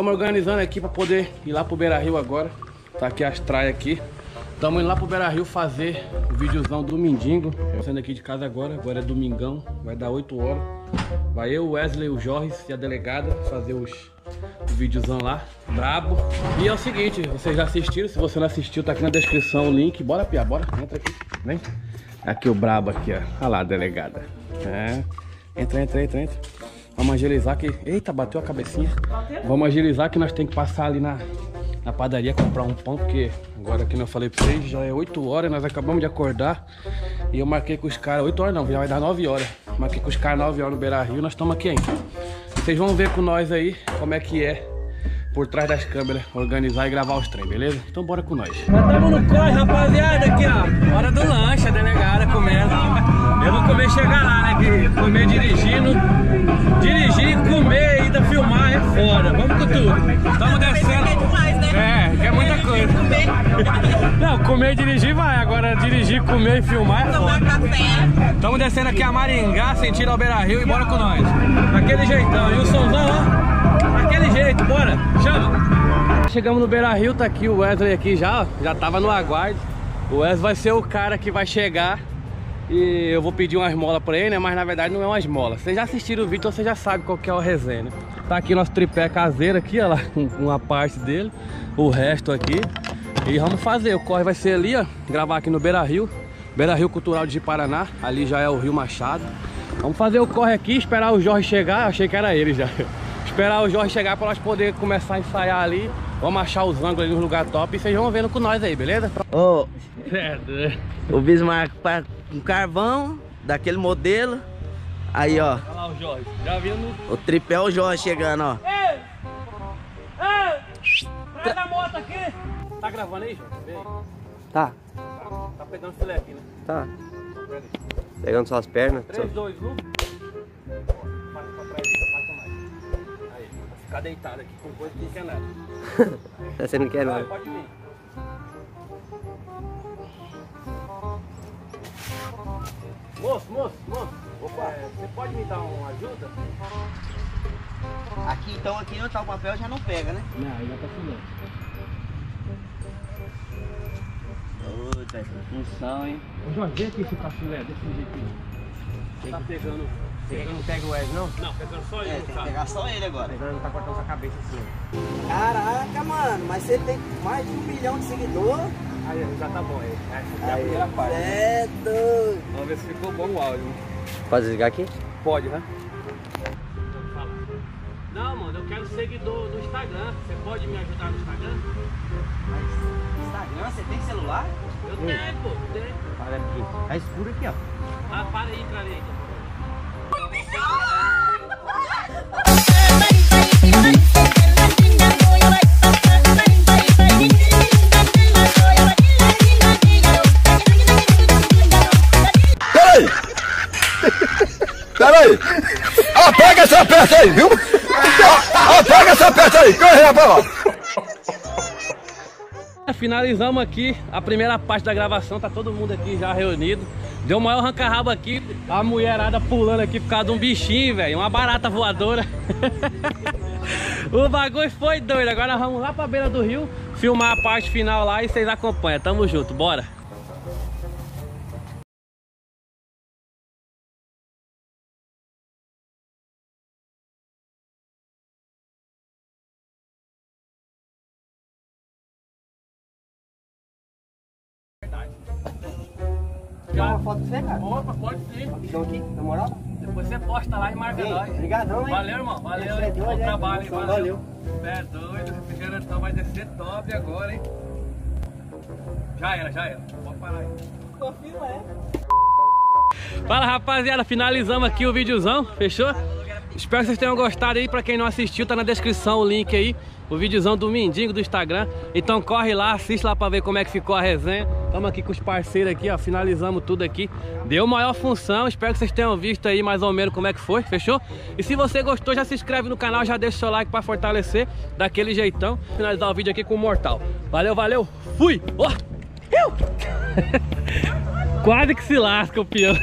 Estamos organizando aqui para poder ir lá pro Beira Rio agora. Tá aqui as traias aqui. Estamos indo lá pro Beira Rio fazer o videozão do Mindingo. Eu saindo aqui de casa agora, agora é domingão, vai dar 8 horas. Vai eu, o Wesley, o Jorge e a delegada fazer o videozão lá, brabo. E é o seguinte, vocês já assistiram, se você não assistiu, tá aqui na descrição o link. Bora, Pia, bora, entra aqui, vem. Aqui o brabo aqui, ó. Olha lá a delegada. É. Entra, entra, entra, entra. Vamos agilizar aqui. Eita, bateu a cabecinha. Vamos agilizar que nós temos que passar ali na padaria comprar um pão, porque agora, como eu falei pra vocês, já é 8 horas, nós acabamos de acordar. E eu marquei com os caras, 8 horas não, já vai dar 9 horas. Marquei com os caras 9 horas no Beira Rio, nós estamos aqui ainda. Vocês vão ver com nós aí como é que é por trás das câmeras, organizar e gravar os trem, beleza? Então bora com nós. Nós estamos no corre, rapaziada, aqui ó, hora do lanche, a delegada comendo. Eu vou comer e chegar lá, né? Que comer dirigindo, dirigir, comer e ainda filmar é foda. Vamos com tudo. Estamos descendo. É muita coisa. Não, comer e dirigir vai. Agora dirigir, comer e filmar é foda. Estamos descendo aqui a Maringá, sentindo ao Beira Rio e bora com nós. Daquele jeitão. E o somzão, ó. Daquele jeito, bora. Chama. Chegamos no Beira Rio, tá aqui o Wesley aqui já. Já tava no aguardo. O Wesley vai ser o cara que vai chegar. E eu vou pedir uma esmola pra ele, né? Mas na verdade não é uma esmola. Vocês já assistiram o vídeo, então vocês já sabem qual que é a resenha, né? Tá aqui nosso tripé caseiro aqui, ó lá, uma parte dele, o resto aqui. E vamos fazer, o corre vai ser ali, ó, gravar aqui no Beira Rio, Beira Rio Cultural de Paraná, ali já é o Rio Machado. Vamos fazer o corre aqui, esperar o Jorge chegar, achei que era ele já. Esperar o Jorge chegar pra nós poder começar a ensaiar ali. Vamos achar os ângulos ali no lugar top e vocês vão vendo com nós aí, beleza? Ô, o Bismarck pra um carvão, daquele modelo. Aí, ó. Olha lá o Jorge. Já vindo. O tripé é o Jorge chegando, ó. Ei! Ei! Traz a moto aqui! Tá gravando aí, Jorge? Vem. Tá. Tá pegando filé aqui, né? Tá. Pegando suas pernas. 3, 2, 1. Passa pra trás aí, passa mais. Aí, vou ficar deitado aqui com coisa que não quer nada. Você não quer nada. Pode vir. Moço, moço, moço. Opa, você pode me dar uma ajuda? Aqui então, aqui onde tá o papel já não pega, né? Não, já tá filé. Ô, tá função, hein? Ô Jorge, vem aqui se tá filé, desse jeitinho. Você tá pegando. Você não pega o Wesley, não? Não, pegando só ele. É, tem que pegar só ele agora. Agora não tá cortando sua cabeça assim. Caraca, mano, mas você tem mais de 1 milhão de seguidores. Aí, já tá bom aí. É a primeira parte. É doido. Vamos ver se ficou bom o áudio. Pode desligar aqui? Pode, né? Não, mano, eu quero seguidor no Instagram. Você pode me ajudar no Instagram? Mas, Instagram? Você tem celular? Eu tenho, pô. Tenho. Para aqui. Tá escuro aqui, ó. Ah, para aí, Clarinha. Peraí, apaga essa peça aí, viu? Apaga essa peça aí, corre, rapaz! Finalizamos aqui a primeira parte da gravação, tá todo mundo aqui já reunido. Deu o maior arranca-rabo aqui, a mulherada pulando aqui por causa de um bichinho, velho, uma barata voadora. O bagulho foi doido, agora vamos lá pra beira do rio, filmar a parte final lá e vocês acompanham, tamo junto, bora! Uma foto pra você, cara? Opa, pode sim. Então aqui, na moral? Depois você posta lá e marca nós. Obrigadão, hein? Valeu, irmão. Valeu. Valeu. Bom trabalho, hein? Valeu. É doido, o refrigerantão vai descer top agora, hein? Já era, já era. Pode parar aí. Confirma, é. Fala, rapaziada. Finalizamos aqui o videozão. Fechou? Espero que vocês tenham gostado aí. Pra quem não assistiu, tá na descrição o link aí. O videozão do Mindingo do Instagram. Então corre lá, assiste lá pra ver como é que ficou a resenha. Estamos aqui com os parceiros aqui, ó. Finalizamos tudo aqui. Deu maior função. Espero que vocês tenham visto aí mais ou menos como é que foi. Fechou? E se você gostou, já se inscreve no canal. Já deixa o seu like pra fortalecer. Daquele jeitão. Finalizar o vídeo aqui com o Mortal. Valeu, valeu. Fui! Oh. Quase que se lasca o peão.